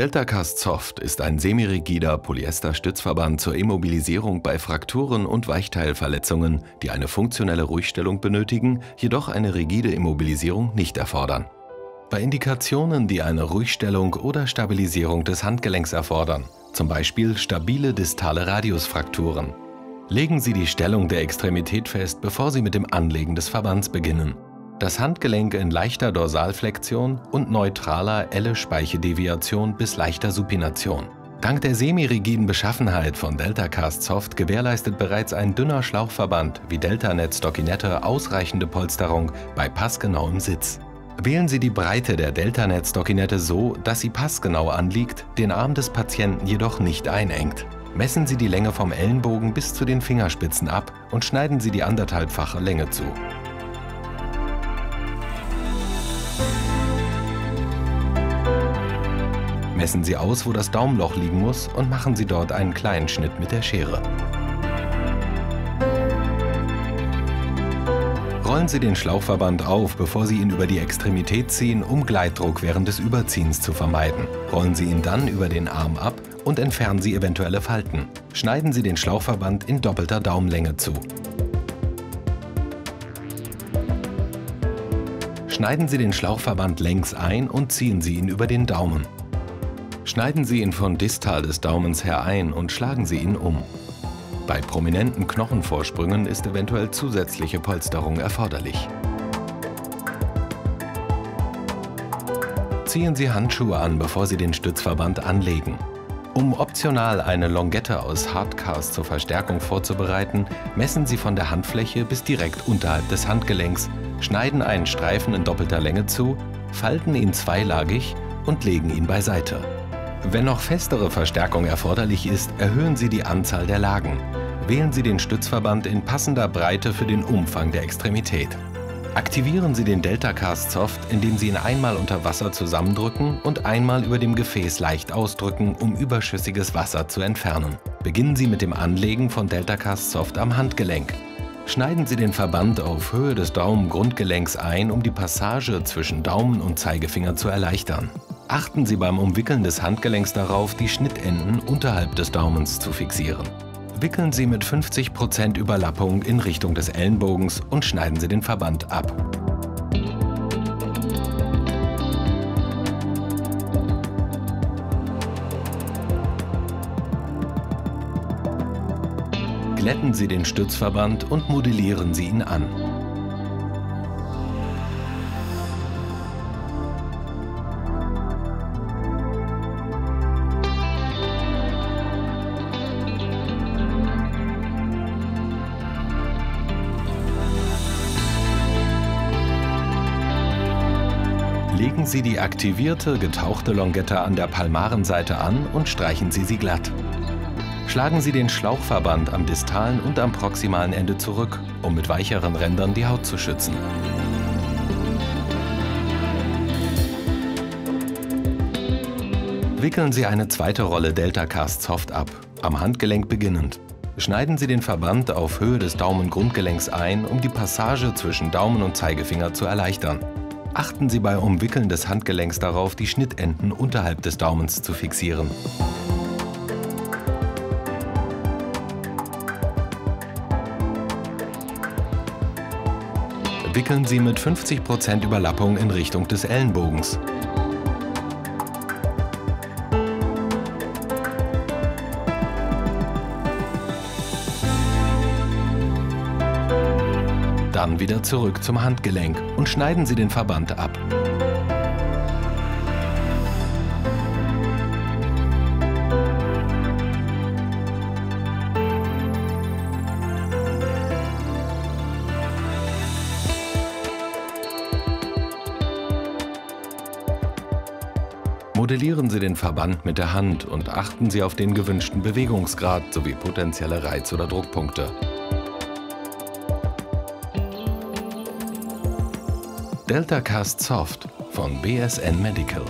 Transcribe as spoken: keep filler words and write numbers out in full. Delta-Cast Soft ist ein semirigider Polyester-Stützverband zur Immobilisierung bei Frakturen und Weichteilverletzungen, die eine funktionelle Ruhigstellung benötigen, jedoch eine rigide Immobilisierung nicht erfordern. Bei Indikationen, die eine Ruhigstellung oder Stabilisierung des Handgelenks erfordern, zum Beispiel stabile distale Radiusfrakturen, legen Sie die Stellung der Extremität fest, bevor Sie mit dem Anlegen des Verbands beginnen. Das Handgelenk in leichter Dorsalflexion und neutraler Elle-Speichedeviation bis leichter Supination. Dank der semirigiden Beschaffenheit von Delta-Cast Soft gewährleistet bereits ein dünner Schlauchverband wie Delta-Net Stockinette ausreichende Polsterung bei passgenauem Sitz. Wählen Sie die Breite der Delta-Net Stockinette so, dass sie passgenau anliegt, den Arm des Patienten jedoch nicht einengt. Messen Sie die Länge vom Ellenbogen bis zu den Fingerspitzen ab und schneiden Sie die anderthalbfache Länge zu. Messen Sie aus, wo das Daumenloch liegen muss, und machen Sie dort einen kleinen Schnitt mit der Schere. Rollen Sie den Schlauchverband auf, bevor Sie ihn über die Extremität ziehen, um Gleitdruck während des Überziehens zu vermeiden. Rollen Sie ihn dann über den Arm ab und entfernen Sie eventuelle Falten. Schneiden Sie den Schlauchverband in doppelter Daumenlänge zu. Schneiden Sie den Schlauchverband längs ein und ziehen Sie ihn über den Daumen. Schneiden Sie ihn von distal des Daumens her ein und schlagen Sie ihn um. Bei prominenten Knochenvorsprüngen ist eventuell zusätzliche Polsterung erforderlich. Ziehen Sie Handschuhe an, bevor Sie den Stützverband anlegen. Um optional eine Longette aus Hardcast zur Verstärkung vorzubereiten, messen Sie von der Handfläche bis direkt unterhalb des Handgelenks, schneiden einen Streifen in doppelter Länge zu, falten ihn zweilagig und legen ihn beiseite. Wenn noch festere Verstärkung erforderlich ist, erhöhen Sie die Anzahl der Lagen. Wählen Sie den Stützverband in passender Breite für den Umfang der Extremität. Aktivieren Sie den Delta-Cast Soft, indem Sie ihn einmal unter Wasser zusammendrücken und einmal über dem Gefäß leicht ausdrücken, um überschüssiges Wasser zu entfernen. Beginnen Sie mit dem Anlegen von Delta-Cast Soft am Handgelenk. Schneiden Sie den Verband auf Höhe des Daumengrundgelenks ein, um die Passage zwischen Daumen und Zeigefinger zu erleichtern. Achten Sie beim Umwickeln des Handgelenks darauf, die Schnittenden unterhalb des Daumens zu fixieren. Wickeln Sie mit fünfzig Prozent Überlappung in Richtung des Ellenbogens und schneiden Sie den Verband ab. Glätten Sie den Stützverband und modellieren Sie ihn an. Legen Sie die aktivierte, getauchte Longette an der Palmarenseite an und streichen Sie sie glatt. Schlagen Sie den Schlauchverband am distalen und am proximalen Ende zurück, um mit weicheren Rändern die Haut zu schützen. Wickeln Sie eine zweite Rolle Delta-Cast Soft ab, am Handgelenk beginnend. Schneiden Sie den Verband auf Höhe des Daumengrundgelenks ein, um die Passage zwischen Daumen und Zeigefinger zu erleichtern. Achten Sie bei Umwickeln des Handgelenks darauf, die Schnittenden unterhalb des Daumens zu fixieren. Wickeln Sie mit fünfzig Prozent Überlappung in Richtung des Ellenbogens. Dann wieder zurück zum Handgelenk und schneiden Sie den Verband ab. Modellieren Sie den Verband mit der Hand und achten Sie auf den gewünschten Bewegungsgrad sowie potenzielle Reiz- oder Druckpunkte. Delta-Cast Soft von B S N Medical.